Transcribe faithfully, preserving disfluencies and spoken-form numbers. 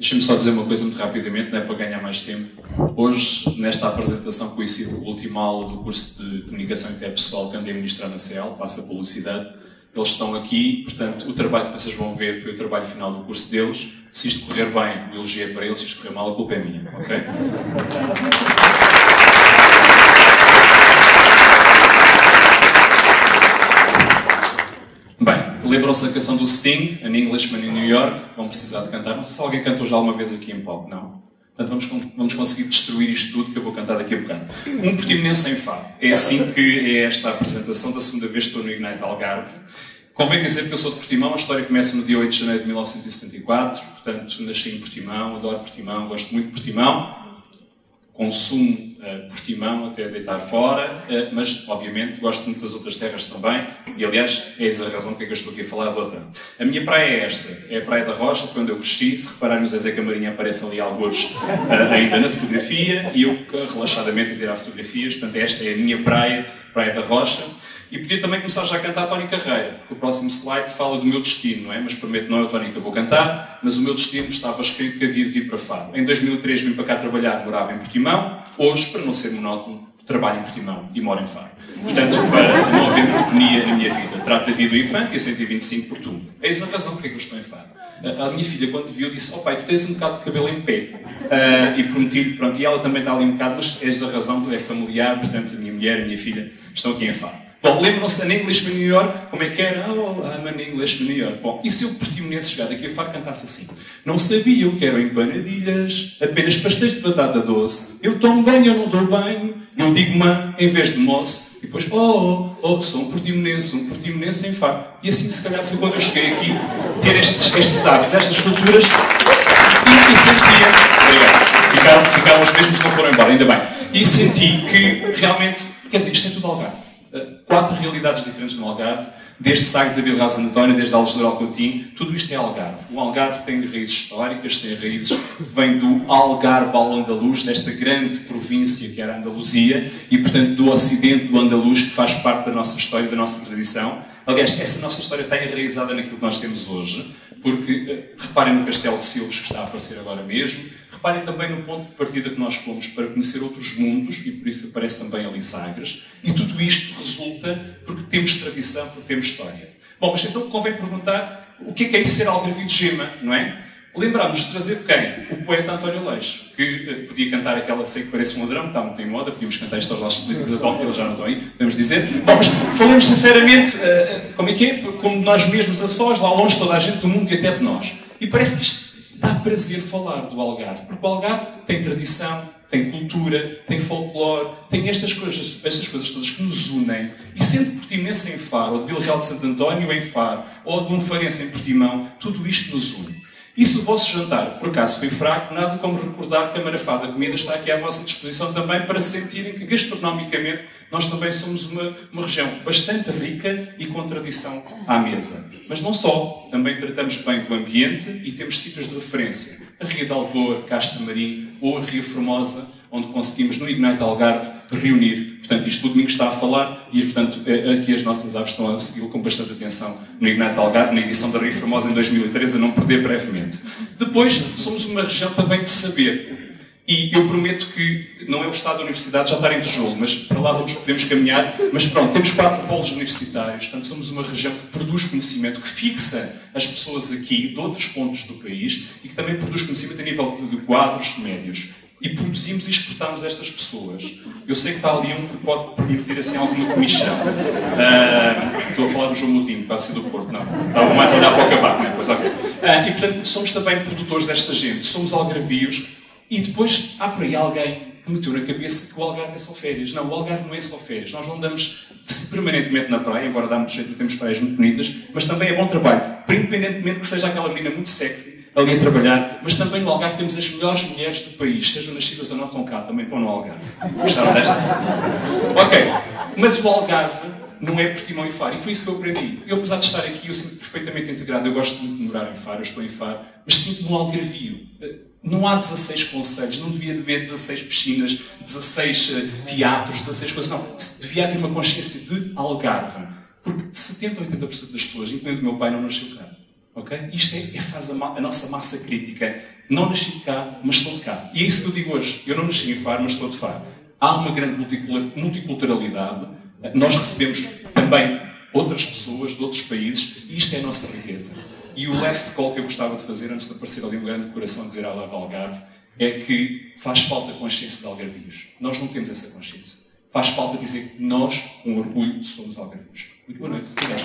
Deixa-me só dizer uma coisa muito rapidamente, não é para ganhar mais tempo. Hoje, nesta apresentação, coincide o último aula do curso de Comunicação Interpessoal que andei a ministrar na C E A L, passa a publicidade. Eles estão aqui, portanto, o trabalho que vocês vão ver foi o trabalho final do curso deles. Se isto correr bem, o elogio é para eles, se isto correr mal, a culpa é minha, ok? Bem, lembram-se da canção do Sting, An Englishman in New York, vão precisar de cantar. Não sei se alguém cantou já alguma vez aqui em palco, não? Portanto, vamos, vamos conseguir destruir isto tudo que eu vou cantar daqui a bocado. Um Portimonense em Faro. É assim que é esta apresentação, da segunda vez que estou no Ignite Algarve. Convém dizer que eu sou de Portimão, a história começa no dia oito de janeiro de mil novecentos e setenta e quatro, portanto, nasci em Portimão, adoro Portimão, gosto muito de Portimão, consumo uh, Portimão até deitar fora, uh, mas, obviamente, gosto muito das outras terras também, e, aliás, é essa a razão porque é que eu estou aqui a falar de outra. A minha praia é esta, é a Praia da Rocha, quando eu cresci, se repararem, o Zezé Camarinha aparecem ali alguns uh, ainda na fotografia, e eu, relaxadamente, a tirar fotografias, portanto, esta é a minha praia, Praia da Rocha. E podia também começar já a cantar a Tónica Reia, porque o próximo slide fala do meu destino, não é? Mas prometo, não é a Tónica que eu vou cantar, mas o meu destino estava escrito que havia de vir para Faro. Em dois mil e três vim para cá trabalhar, morava em Portimão. Hoje, para não ser monótono, trabalho em Portimão e moro em Faro. Portanto, para não haver monotonia na minha vida, trato da vida do infante e cento e vinte e cinco por turno. Eis a razão porque é que eu estou em Faro. A minha filha, quando viu, disse: "Oh pai, tu tens um bocado de cabelo em pé." Uh, e prometi-lhe, pronto, e ela também está ali um bocado, mas eis a razão, é familiar, portanto, a minha mulher e a minha filha estão aqui em Faro. Bom, lembram-se da Englishman New York? Como é que era? Oh, I'm an Englishman New York. Bom, e se eu portimonense chegar daqui a Faro cantasse assim? Não sabia, eu quero empanadilhas, apenas pastéis de batata doce. Eu tomo banho, eu não dou banho, eu digo man em vez de moço. E depois, oh, oh, oh, sou um portimonense, um portimonense em Faro. E assim, se calhar, foi quando eu cheguei aqui, ter estes, estes hábitos, estas culturas, e, e sentia... Ficaram, ficaram os mesmos que não foram embora, ainda bem. E senti que, realmente, quer dizer, isto é tudo Algarve. Uh, quatro realidades diferentes no Algarve, desde Sagres a Vila Real de Santo António, desde Aljezur ao Coutinho, tudo isto é Algarve. O Algarve tem raízes históricas, tem raízes que vêm do Algarve ao Andaluz, desta grande província que era a Andaluzia, e portanto do ocidente do Andaluz, que faz parte da nossa história, da nossa tradição. Aliás, essa nossa história está enraizada naquilo que nós temos hoje, porque uh, reparem no Castelo de Silves que está a aparecer agora mesmo. Reparem também no ponto de partida que nós fomos para conhecer outros mundos, e por isso aparece também ali Sagres. E tudo isto resulta porque temos tradição, porque temos história. Bom, mas então convém perguntar o que é que é isso ser algarvio de gema, não é? Lembrámos de trazer quem? O poeta António Leixo, que podia cantar aquela, sei que parece um ladrão, que está muito em moda, podíamos cantar isto aos nossos políticos atualmente, eles já não estão aí, podemos dizer. Bom, mas falemos sinceramente, como é que é? Como nós mesmos a sós, lá longe toda a gente do mundo e até de nós. E parece que isto dá prazer falar do Algarve, porque o Algarve tem tradição, tem cultura, tem folclore, tem estas coisas, estas coisas todas que nos unem. E sendo portimonense em Faro, ou de Vila Real de Santo António em Faro, ou de um farense em Portimão, tudo isto nos une. E se o vosso jantar, por acaso, foi fraco, nada como recordar que a marafada comida está aqui à vossa disposição também para sentirem que, gastronomicamente, nós também somos uma, uma região bastante rica e com tradição à mesa. Mas não só, também tratamos bem do ambiente e temos sítios de referência. A Ria de Alvor, Castro Marim ou a Ria Formosa, onde conseguimos, no Ignite Algarve, reunir. Portanto, isto o Domingo está a falar e, portanto, aqui as nossas aves estão a segui-lo com bastante atenção no Ignite Algarve, na edição da Ria Formosa em dois mil e treze, a não perder brevemente. Depois, somos uma região também de saber. E eu prometo que não é o estado da universidade já estar em tijolo, mas para lá vamos, podemos caminhar. Mas pronto, temos quatro polos universitários, portanto somos uma região que produz conhecimento, que fixa as pessoas aqui de outros pontos do país e que também produz conhecimento a nível de quadros médios. E produzimos e exportamos estas pessoas. Eu sei que está ali um que pode permitir assim alguma comissão. Uh, estou a falar do João Moutinho, que ser do Porto, não. Estava mais a olhar para o cavaco, não é? Pois, okay. uh, E, portanto, somos também produtores desta gente. Somos algarvios. E depois há por aí alguém que meteu na cabeça que o Algarve é só férias. Não, o Algarve não é só férias. Nós não andamos permanentemente na praia, embora dá muito jeito, temos praias muito bonitas, mas também é bom trabalho. Independentemente que seja aquela menina muito sexy, ali a trabalhar, mas também no Algarve temos as melhores mulheres do país, sejam nascidas ou não estão cá, também estão no Algarve. Gostaram desta? Ok, mas o Algarve não é Portimão e Faro, e foi isso que eu aprendi. Eu, apesar de estar aqui, eu sinto perfeitamente integrado, eu gosto muito de morar em Faro, eu estou em Faro, mas sinto-me um algarvio. Não há dezasseis conselhos, não devia haver dezasseis piscinas, dezasseis teatros, dezasseis coisas, não. Devia haver uma consciência de Algarve, porque setenta ou oitenta por cento das pessoas, incluindo o meu pai, não nasceu cá. Okay? Isto é, é, faz a, ma a nossa massa crítica. Não nasci cá, mas estou de cá. E é isso que eu digo hoje. Eu não nasci em Faro, mas estou de Faro. Há uma grande multiculturalidade. Nós recebemos também outras pessoas de outros países e isto é a nossa riqueza. E o last call que eu gostava de fazer, antes de aparecer ali um grande coração dizer à Lava Algarve, é que faz falta consciência de algarvios. Nós não temos essa consciência. Faz falta dizer que nós, com orgulho, somos algarvios. Muito boa noite. Obrigado.